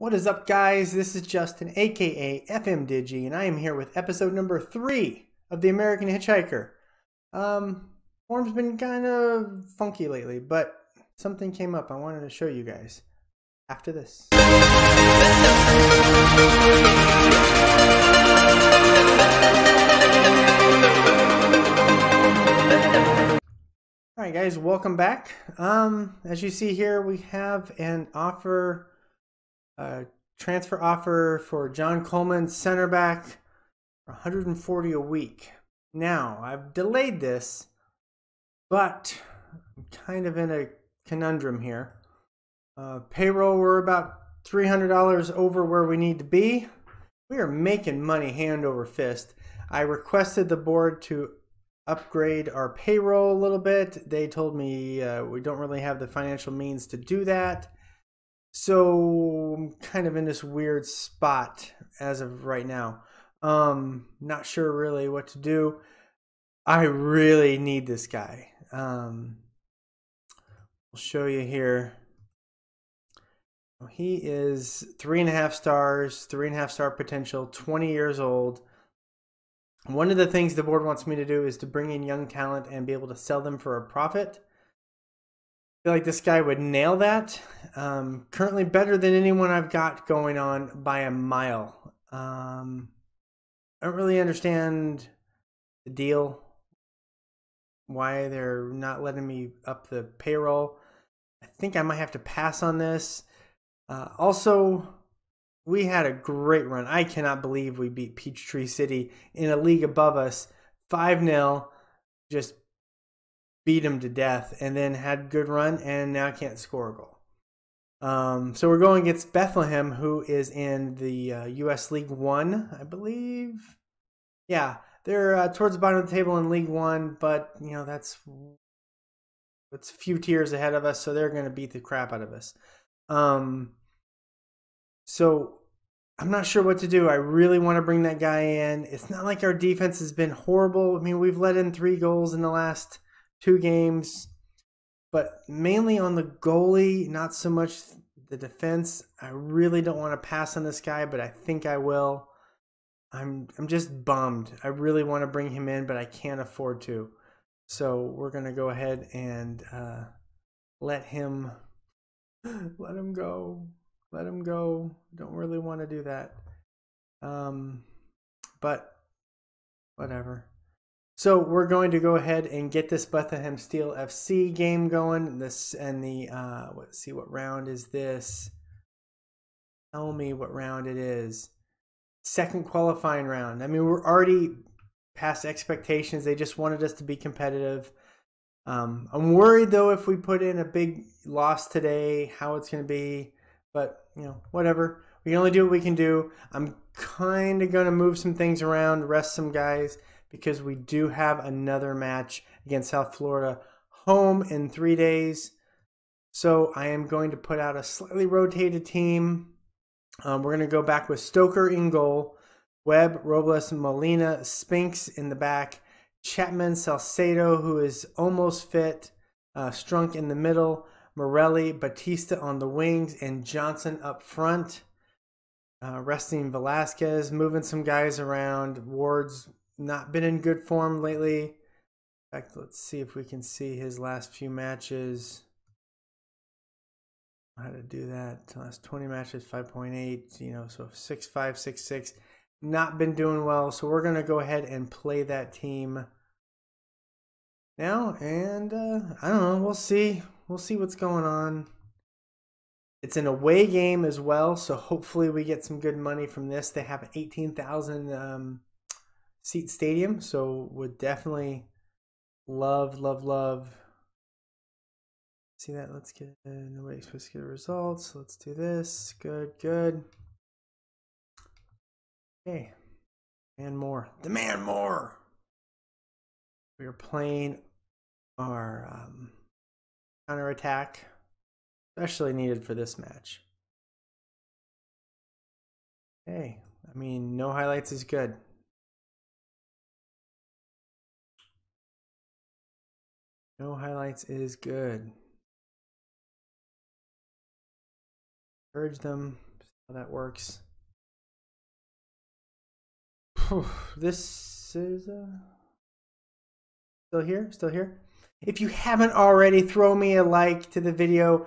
What is up, guys? This is Justin, aka FM Digi, and I am here with episode number 3 of The American Hitchhiker. Form's been kind of funky lately, but something came up I wanted to show you guys after this. All right, guys, welcome back. As you see here, we have an offer. Transfer offer for John Coleman, center back, for $140 a week. Now, I've delayed this, but I'm kind of in a conundrum here. Payroll, we're about $300 over where we need to be. We are making money hand over fist. I requested the board to upgrade our payroll a little bit. They told me we don't really have the financial means to do that. So I'm kind of in this weird spot as of right now. Not sure really what to do. I really need this guy. I'll show you here. He is 3.5 stars, 3.5 star potential, 20 years old. One of the things the board wants me to do is to bring in young talent and be able to sell them for a profit. I feel like this guy would nail that. Currently better than anyone I've got going on by a mile. I don't really understand the deal, why they're not letting me up the payroll. I think I might have to pass on this. Also, we had a great run. I cannot believe we beat Peachtree City in a league above us 5-0. Just beat him to death, and then had a good run, and now can't score a goal. So we're going against Bethlehem, who is in the U.S. League 1, I believe. Yeah, they're towards the bottom of the table in League 1, but, you know, that's a few tiers ahead of us, so they're going to beat the crap out of us. So I'm not sure what to do. I really want to bring that guy in. It's not like our defense has been horrible. I mean, we've let in 3 goals in the last 2 games, but mainly on the goalie, not so much the defense. I really don't want to pass on this guy, but I think I will. I'm just bummed. I really want to bring him in, but I can't afford to. So we're gonna go ahead and let him go. Don't really want to do that, but whatever. So we're going to go ahead and get this Bethlehem Steel FC game going. This and the let's see, what round is this? Tell me what round it is. 2nd qualifying round. I mean, we're already past expectations. They just wanted us to be competitive. I'm worried though if we put in a big loss today, how it's going to be. But you know, whatever. We can only do what we can do. I'm kind of going to move some things around, rest some guys, because we do have another match against South Florida home in 3 days. So I am going to put out a slightly rotated team. We're going to go back with Stoker in goal, Webb, Robles, Molina, Spinks in the back, Chapman, Salcedo, who is almost fit, Strunk in the middle, Morelli, Bautista on the wings, and Johnson up front. Resting Velasquez, moving some guys around. Ward's not been in good form lately. In fact, let's see if we can see his last few matches. How to do that? Last 20 matches, 5.8. You know, so 6.5, 6.6. Not been doing well. So we're gonna go ahead and play that team now. And I don't know. We'll see. We'll see what's going on. It's an away game as well, so hopefully we get some good money from this. They have an 18,000. Seat stadium, so would definitely love see that. Let's get nobody's supposed to get results. Let's do this. Good Okay, and more demand more. We are playing our counter attack, especially needed for this match. Hey, I mean, no highlights is good. No highlights is good. Encourage them. how that works. This is still here, still here. If you haven't already, throw me a like to the video.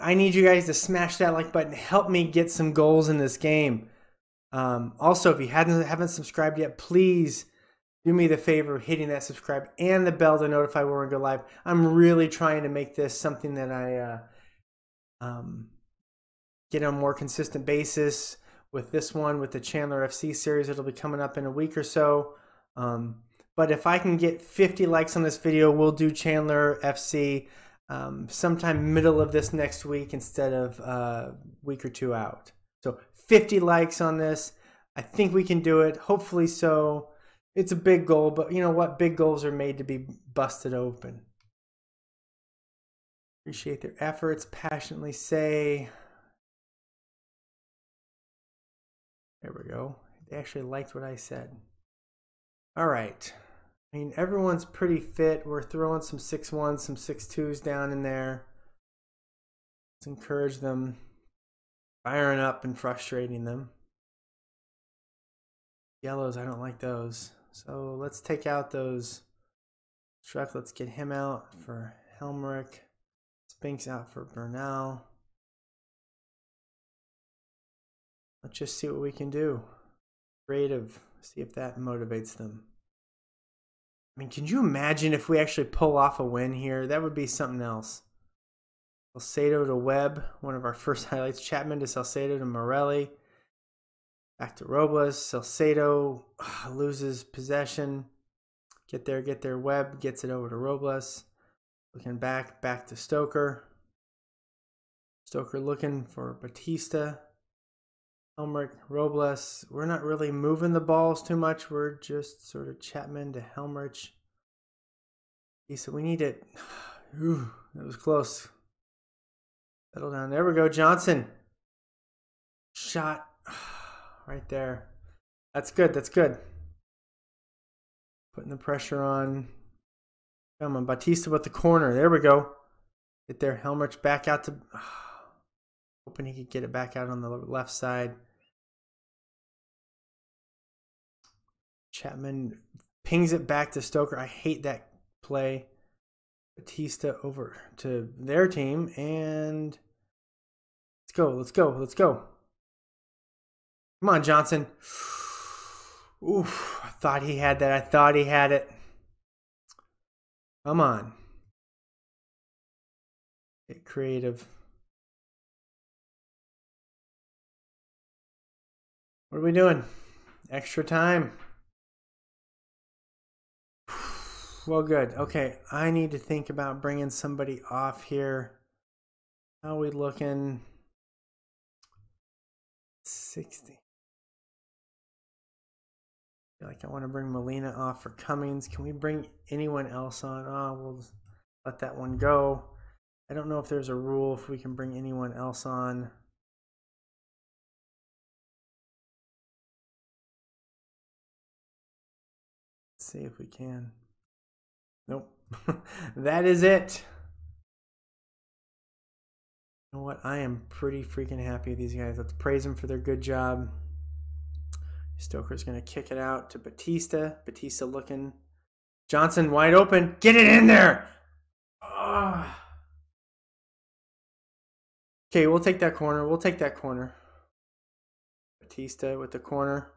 I need you guys to smash that like button. Help me get some goals in this game. Also, if you haven't subscribed yet, please do me the favor of hitting that subscribe and the bell to notify when we go live. I'm really trying to make this something that I get on a more consistent basis with this one, with the Chandler FC series. It'll be coming up in a week or so. But if I can get 50 likes on this video, we'll do Chandler FC sometime middle of this next week instead of a week or two out. So 50 likes on this. I think we can do it. Hopefully so. It's a big goal, but you know what? Big goals are made to be busted open. Appreciate their efforts. Passionately say. There we go. They actually liked what I said. All right. I mean, everyone's pretty fit. We're throwing some 6-1s, some 6-2s down in there. Let's encourage them, firing up and frustrating them. Yellows, I don't like those. So let's take out those. Strunk, let's get him out for Helmrich. Spinks out for Bernal. Let's just see what we can do. Creative. See if that motivates them. I mean, can you imagine if we actually pull off a win here? That would be something else. Salcedo to Webb, one of our first highlights. Chapman to Salcedo to Morelli. Back to Robles. Salcedo loses possession. Get there. Webb gets it over to Robles. Looking back, back to Stoker. Stoker looking for Bautista. Helmrich, Robles, we're not really moving the balls too much. We're just sort of Chapman to Helmrich. He said we need it. Ooh, that was close. Settle down. There we go. Johnson. Shot right there. That's good. That's good. Putting the pressure on. Come on, Bautista with the corner. There we go. Get there. Helmrich back out to... hoping he could get it back out on the left side. Chapman pings it back to Stoker. I hate that play. Bautista over to their team. And let's go, let's go, let's go. Come on, Johnson. Oof, I thought he had that. I thought he had it. Come on. Get creative. What are we doing? Extra time. Well, good. Okay, I need to think about bringing somebody off here. How are we looking? 60. I feel like I want to bring Molina off for Cummings. Can we bring anyone else on? Oh, we'll let that one go. I don't know if there's a rule if we can bring anyone else on. See if we can. Nope. That is it. You know what? I am pretty freaking happy with these guys. Let's praise them for their good job. Stoker's going to kick it out to Bautista. Bautista looking. Johnson wide open. Get it in there! Oh. Okay, we'll take that corner. We'll take that corner. Bautista with the corner.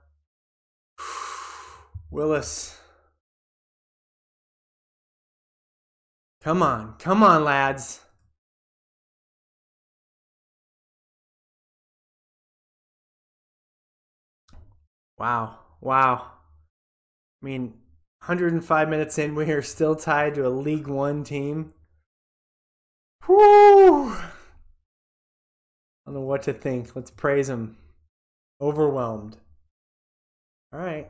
Willis. Come on, come on, lads. Wow, wow. I mean, 105 minutes in, we are still tied to a League One team. Whoo! I don't know what to think. Let's praise him. Overwhelmed. All right.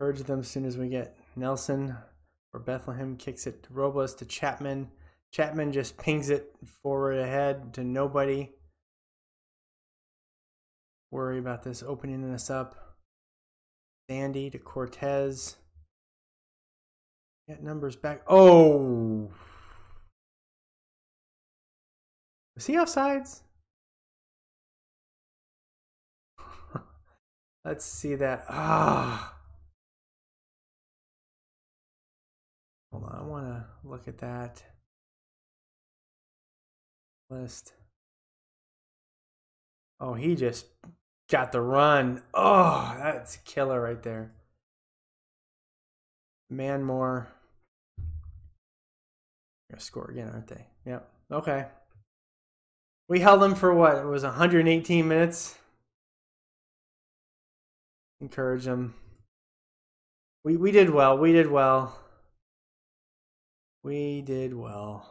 Urge them as soon as we get Nelson or Bethlehem. Kicks it to Robles to Chapman. Chapman just pings it forward ahead to nobody. Worry about this opening us up. Sandy to Cortez. Get numbers back. Oh! Was he offsides? Let's see that. Ah. Hold on, I want to look at that list. Oh, he just got the run. Oh, that's a killer right there. Man more. They're going to score again, aren't they? Yep. Okay. We held them for what? It was 118 minutes. Encourage them. We did well. We did well. We did well.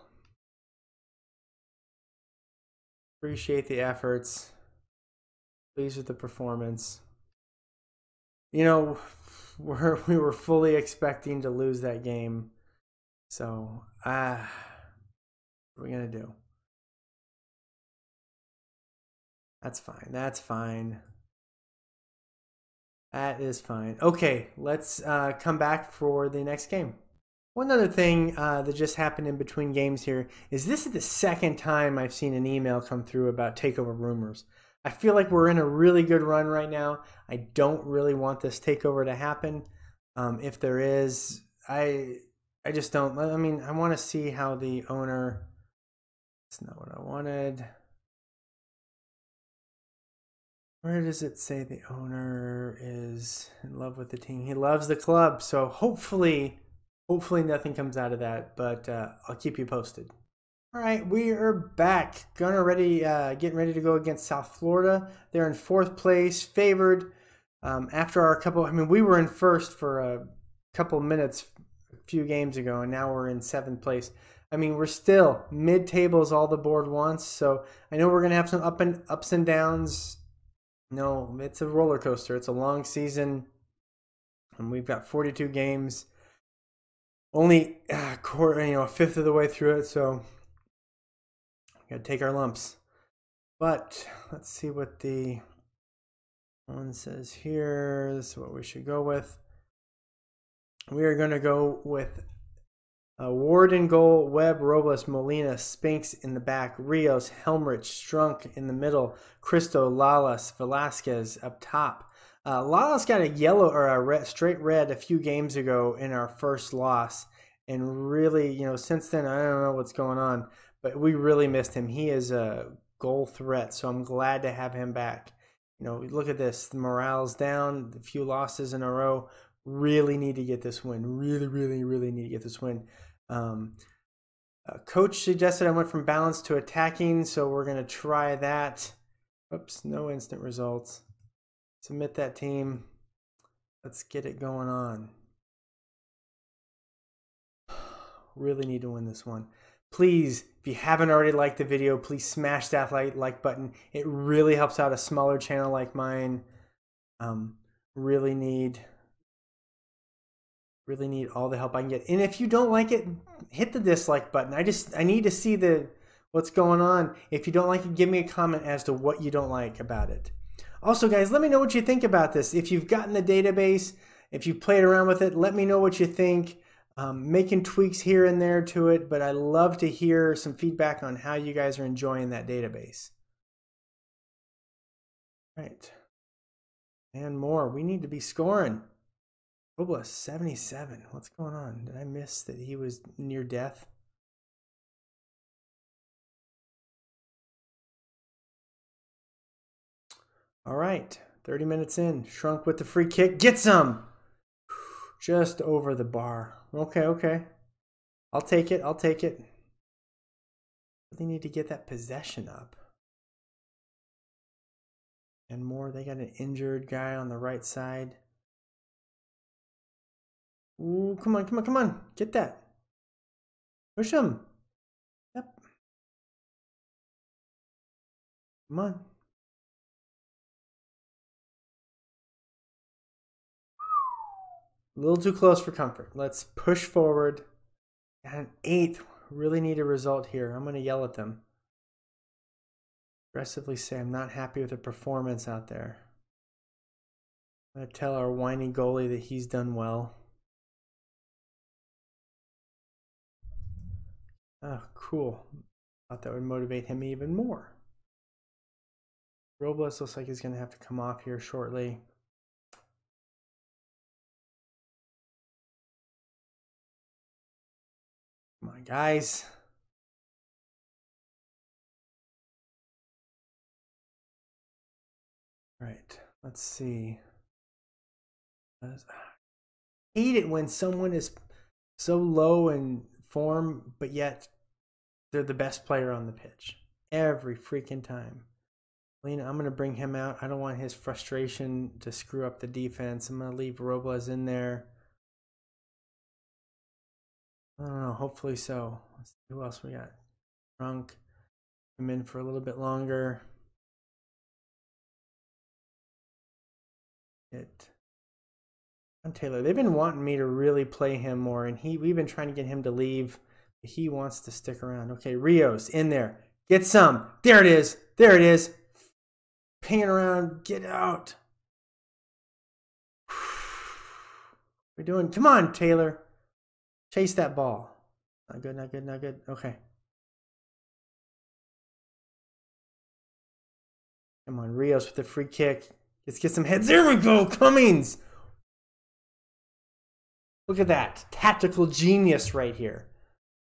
Appreciate the efforts. Pleased with the performance. You know, we were fully expecting to lose that game. So, what are we going to do? That's fine. That's fine. That is fine. Okay, let's come back for the next game. One other thing that just happened in between games here is this is the second time I've seen an email come through about takeover rumors. I feel like we're in a really good run right now. I don't really want this takeover to happen. If there is, I just don't. I mean, I want to see how the owner. That's not what I wanted. Where does it say the owner is in love with the team? He loves the club, so hopefully nothing comes out of that, but I'll keep you posted. All right, we are back. Gunner ready, getting ready to go against South Florida. They're in fourth place, favored. After our couple, I mean, we were in first for a couple minutes a few games ago, and now we're in seventh place. I mean, we're still mid-table is all the board wants, so I know we're going to have some ups and downs. No, it's a roller coaster. It's a long season, and we've got 42 games. Only a fifth of the way through it, so we gotta take our lumps. But let's see what the one says here. This is what we should go with. We are gonna go with Ward in goal, Webb, Robles, Molina, Spinks in the back, Rios, Helmrich, Strunk in the middle, Cristo, Lalas, Velasquez up top. Lalas got a yellow or a red, straight red a few games ago in our first loss, and really, you know, since then I don't know what's going on, but we really missed him. He is a goal threat, so I'm glad to have him back. You know, look at this. The morale's down. A few losses in a row. Really need to get this win. Really need to get this win. Coach suggested I went from balance to attacking, so we're going to try that. Oops, no instant results. Submit that team. Let's get it going on. Really need to win this one. Please, if you haven't already liked the video, please smash that like button. It really helps out a smaller channel like mine. Really need all the help I can get. And if you don't like it, hit the dislike button. I need to see what's going on. If you don't like it, give me a comment as to what you don't like about it. Also, guys, let me know what you think about this. If you've gotten the database, if you've played around with it, let me know what you think. Making tweaks here and there to it, but I love to hear some feedback on how you guys are enjoying that database. All right. And more. We need to be scoring. Robles, 77. What's going on? Did I miss that he was near death? All right. 30 minutes in. Strunk with the free kick. Get some! Just over the bar. Okay, okay. I'll take it. I'll take it. Really need to get that possession up. And more. They got an injured guy on the right side. Ooh, come on, come on, come on. Get that. Push him. Yep. Come on. A little too close for comfort. Let's push forward. Got an eighth. Really need a result here. I'm going to yell at them. Aggressively say I'm not happy with the performance out there. I'm going to tell our whiny goalie that he's done well. Oh, cool. thought that would motivate him even more. Robles looks like he's going to have to come off here shortly. Come on, guys. All right, let's see. I hate it when someone is so low in form, but yet they're the best player on the pitch every freaking time. Lena, I'm going to bring him out. I don't want his frustration to screw up the defense. I'm going to leave Robles in there. I don't know. Hopefully so. Let's see who else we got. Strunk. I'm in for a little bit longer. On Taylor. They've been wanting me to really play him more, and we've been trying to get him to leave. But he wants to stick around. Okay, Rios in there. Get some. There it is. There it is. Pinging around. Get out. We're doing. Come on, Taylor. Chase that ball. Not good, not good, not good. Okay. Come on, Rios with the free kick. Let's get some heads. There we go. Cummings. Look at that. Tactical genius right here.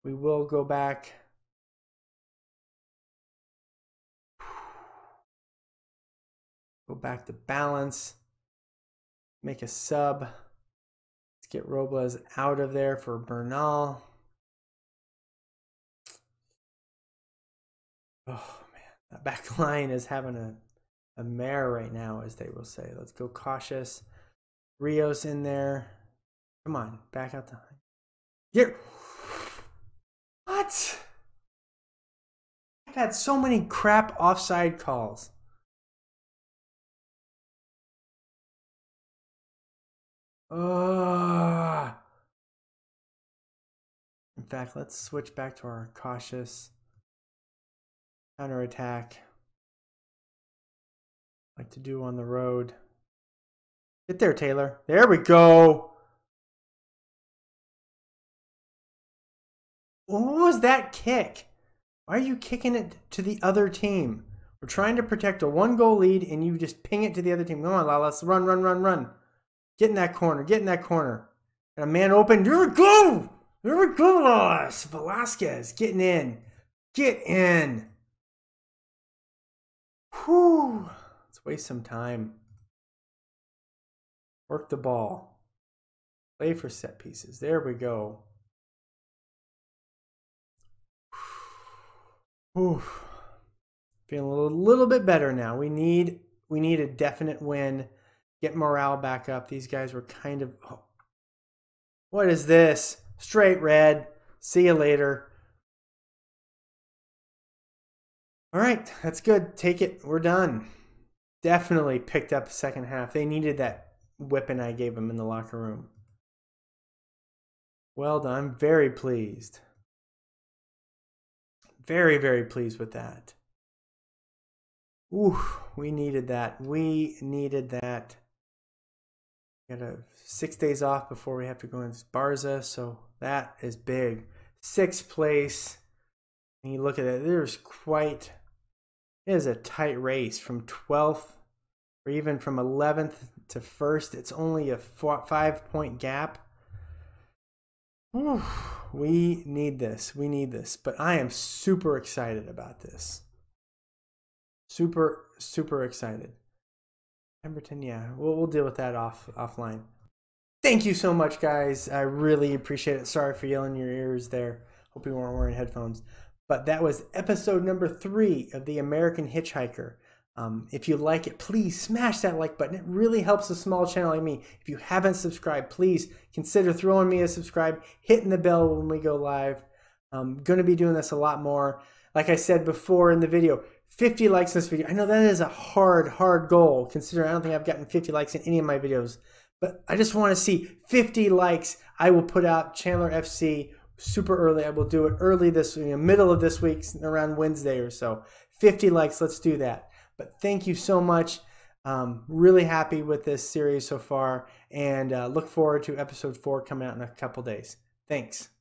We will go back. Go back to balance. Make a sub. Let's get Robles out of there for Bernal. Oh, man. That back line is having a mare right now, as they will say. Let's go cautious. Rios in there. Come on. Back out the line. Here. What? I've had so many crap offside calls. In fact, let's switch back to our cautious counterattack. Like to do on the road. Get there, Taylor. There we go. What was that kick? Why are you kicking it to the other team? We're trying to protect a one-goal lead, and you just ping it to the other team. Come on, Lalas. Run, run, run, run. Get in that corner. Get in that corner. And a man open. There we go. There we go, Lalas. Velasquez getting in. Get in. Whew. Let's waste some time. Work the ball. Play for set pieces. There we go. Oof. Feeling a little bit better now. We need a definite win. Get morale back up. These guys were kind of... Oh. What is this? Straight red. See you later. All right. That's good. Take it. We're done. Definitely picked up the second half. They needed that whipping I gave them in the locker room. Well done. I'm very pleased. Very, very pleased with that. Ooh, we needed that. We needed that. Got 6 days off before we have to go into Barza, so that is big. 6th place. And you look at it, there's quite... It is a tight race from 12th or even from 11th to 1st. It's only a 5-point gap. Ooh, we need this. We need this. But I am super excited about this. Super, super excited. Pemberton, yeah. We'll deal with that offline. Thank you so much, guys. I really appreciate it. Sorry for yelling in your ears there. Hope you weren't wearing headphones. But that was episode number 3 of The American Hitchhiker. If you like it, please smash that like button. It really helps a small channel like me. If you haven't subscribed, please consider throwing me a subscribe, hitting the bell when we go live. I'm going to be doing this a lot more. Like I said before in the video, 50 likes this video. I know that is a hard, hard goal, considering I don't think I've gotten 50 likes in any of my videos. But I just want to see 50 likes. I will put out Chandler FC super early. I will do it early this week, middle of this week, around Wednesday or so. 50 likes, let's do that. But thank you so much. Really happy with this series so far, and look forward to episode 4 coming out in a couple days. Thanks.